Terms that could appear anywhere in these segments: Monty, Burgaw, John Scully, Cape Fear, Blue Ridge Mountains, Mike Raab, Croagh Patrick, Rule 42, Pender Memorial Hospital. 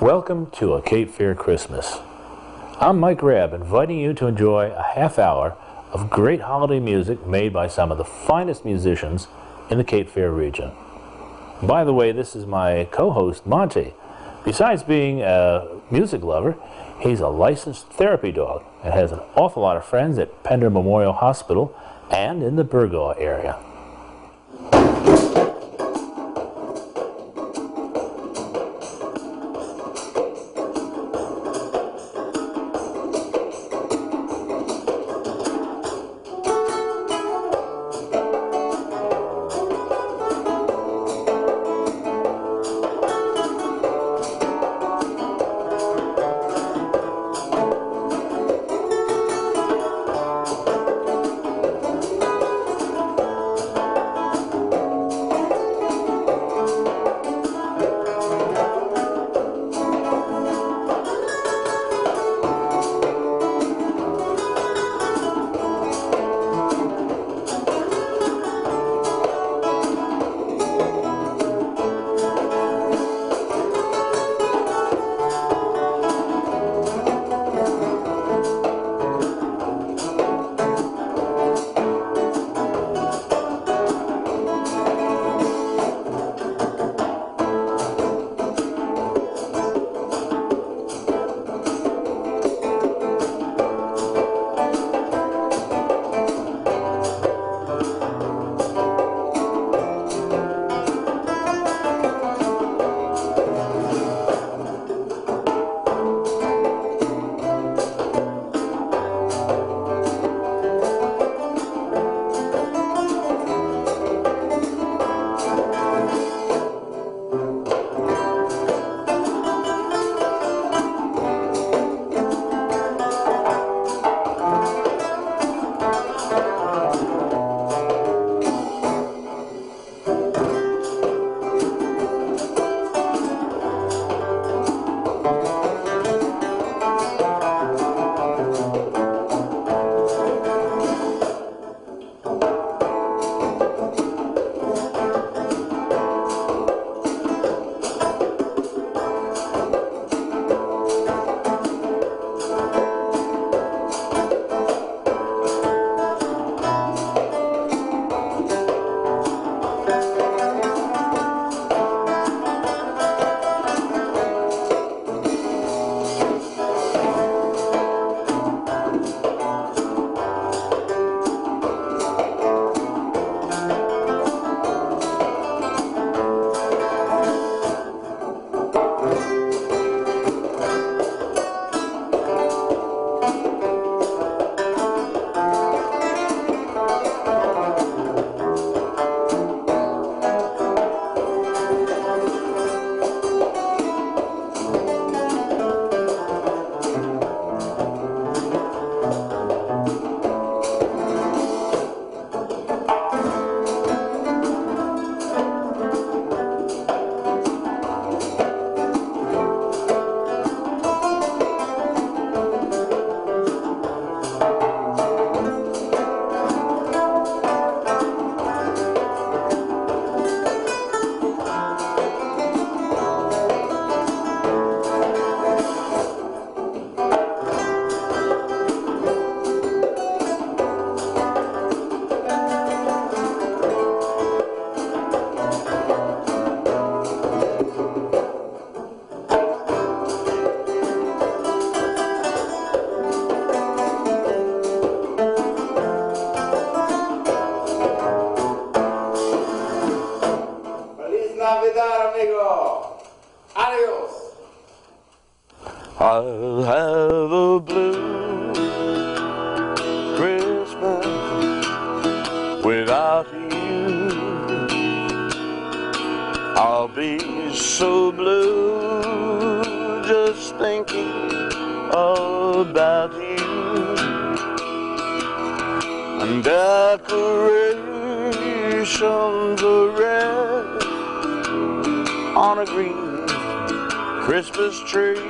Welcome to a Cape Fear Christmas. I'm Mike Raab, inviting you to enjoy a half hour of great holiday music made by some of the finest musicians in the Cape Fear region. By the way, this is my co-host, Monty. Besides being a music lover, he's a licensed therapy dog and has an awful lot of friends at Pender Memorial Hospital and in the Burgaw area. I'll have a blue Christmas without you. I'll be so blue just thinking about you. And decorations are red on a green Christmas tree.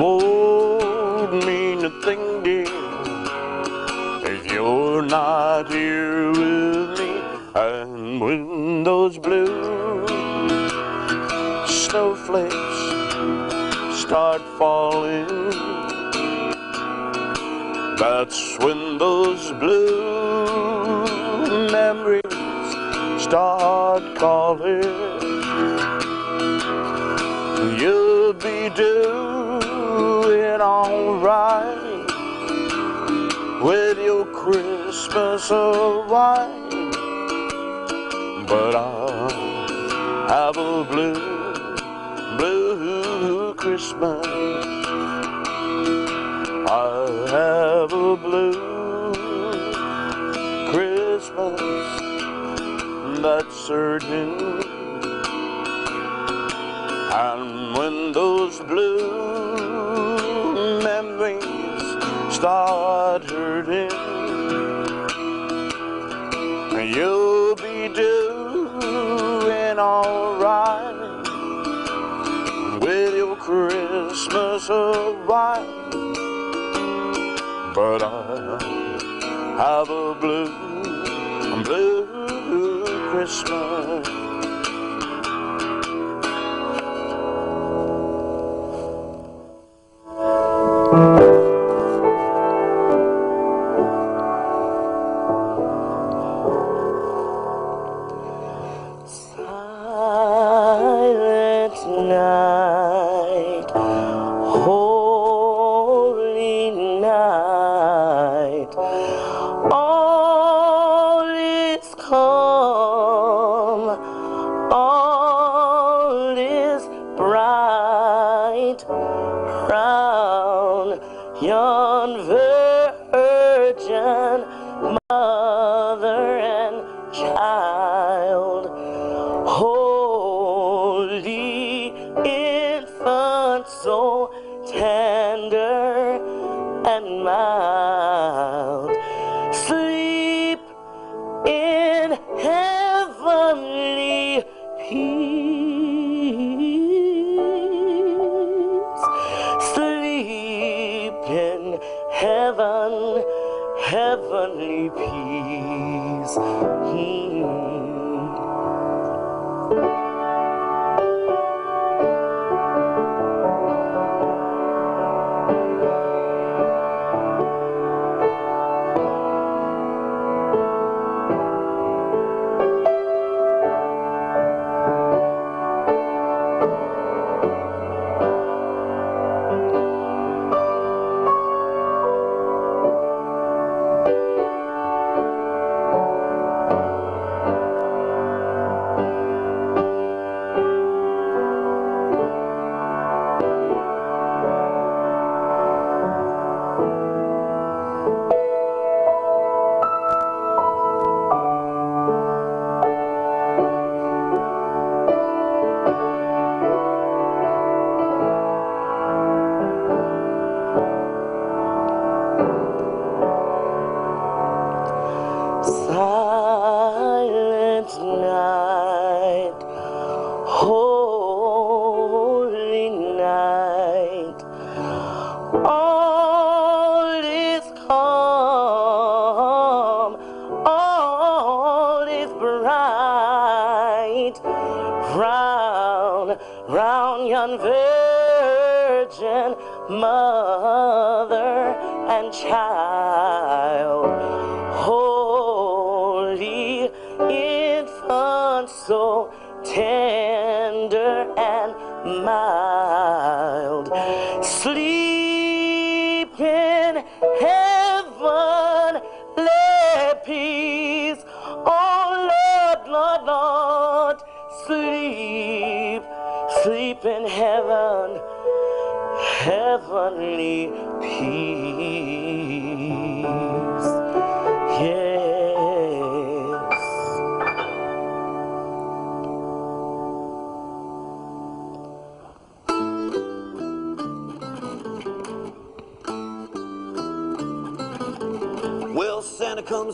Won't mean a thing, dear, if you're not here with me. And when those blue snowflakes start falling, that's when those blue memories start calling. You'll be doing all right with your Christmas of white, but I'll have a blue, blue Christmas. I'll have a blue Christmas, that's certain. And when those blue memories start hurting, you'll be doing all right with your Christmas of white, but I have a blue, blue Christmas.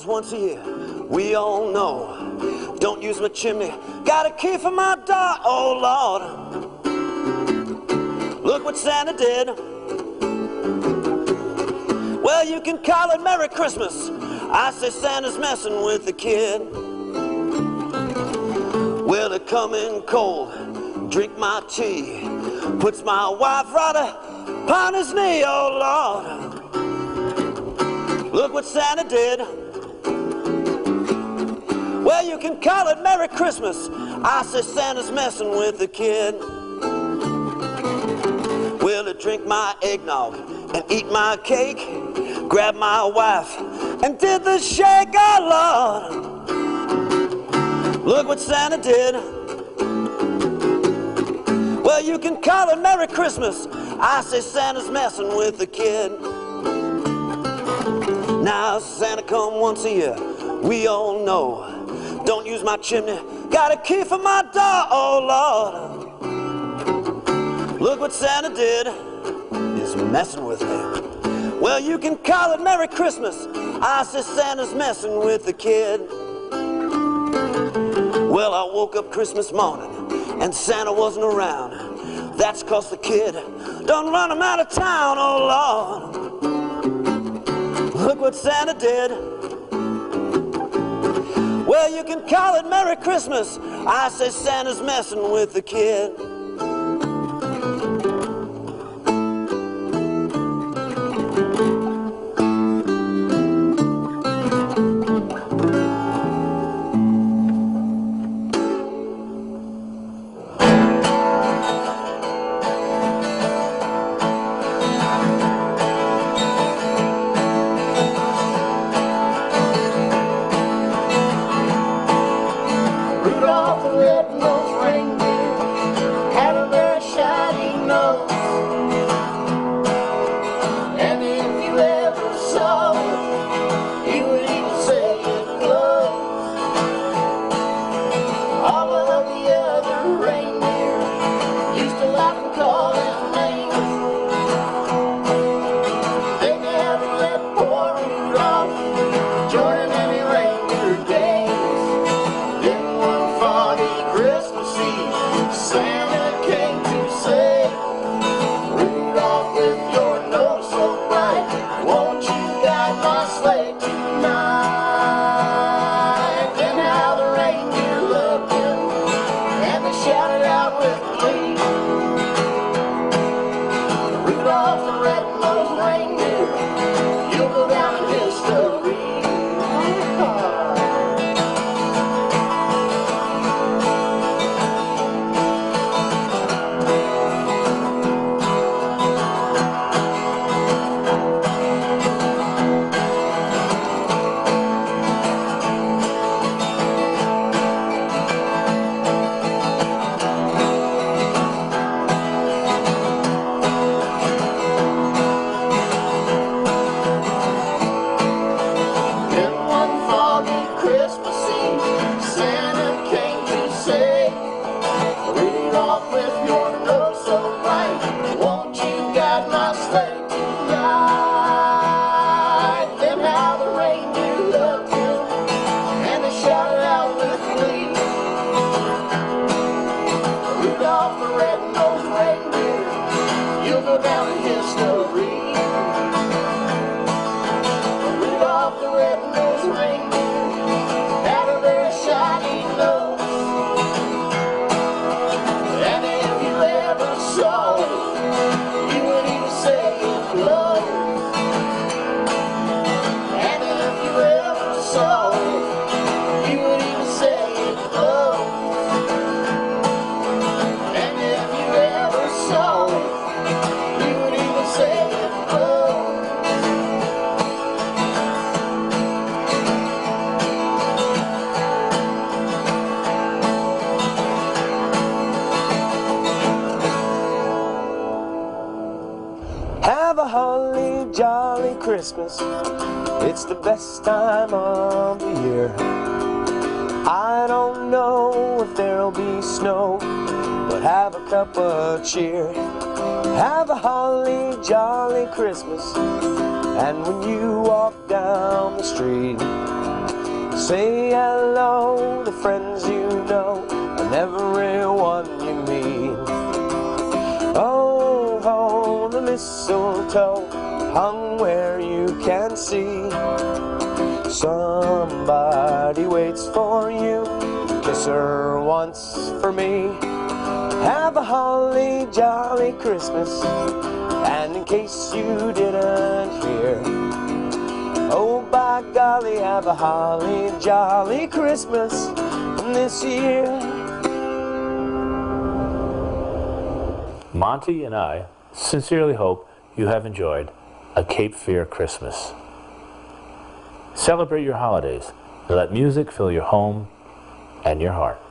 Once a year, we all know. Don't use my chimney, got a key for my door. Oh Lord, look what Santa did. Well, you can call it Merry Christmas. I say Santa's messing with the kid. Well, they're coming cold, drink my tea, puts my wife right upon his knee. Oh Lord, look what Santa did. Well, you can call it Merry Christmas. I say Santa's messing with the kid. Will it drink my eggnog and eat my cake? Grab my wife and did the shake. Oh Lord, look what Santa did. Well, you can call it Merry Christmas. I say Santa's messing with the kid. Now Santa come once a year, we all know. Don't use my chimney, got a key for my door. Oh Lord, look what Santa did, is messing with me. Well, you can call it Merry Christmas. I say Santa's messing with the kid. Well, I woke up Christmas morning and Santa wasn't around. That's cause the kid done run him out of town. Oh Lord, look what Santa did. Well, you can call it Merry Christmas. I say Santa's messing with the kid. Christmas, it's the best time of the year. I don't know if there'll be snow, but have a cup of cheer. Have a holly jolly Christmas, and when you walk down the street, say hello to friends you know and everyone you meet. Oh, oh, the mistletoe hung where you can see. Somebody waits for you, kiss her once for me. Have a holly jolly Christmas. And in case you didn't hear, oh by golly, have a holly jolly Christmas this year. Monty and I sincerely hope you have enjoyed a Cape Fear Christmas. Celebrate your holidays. Let music fill your home and your heart.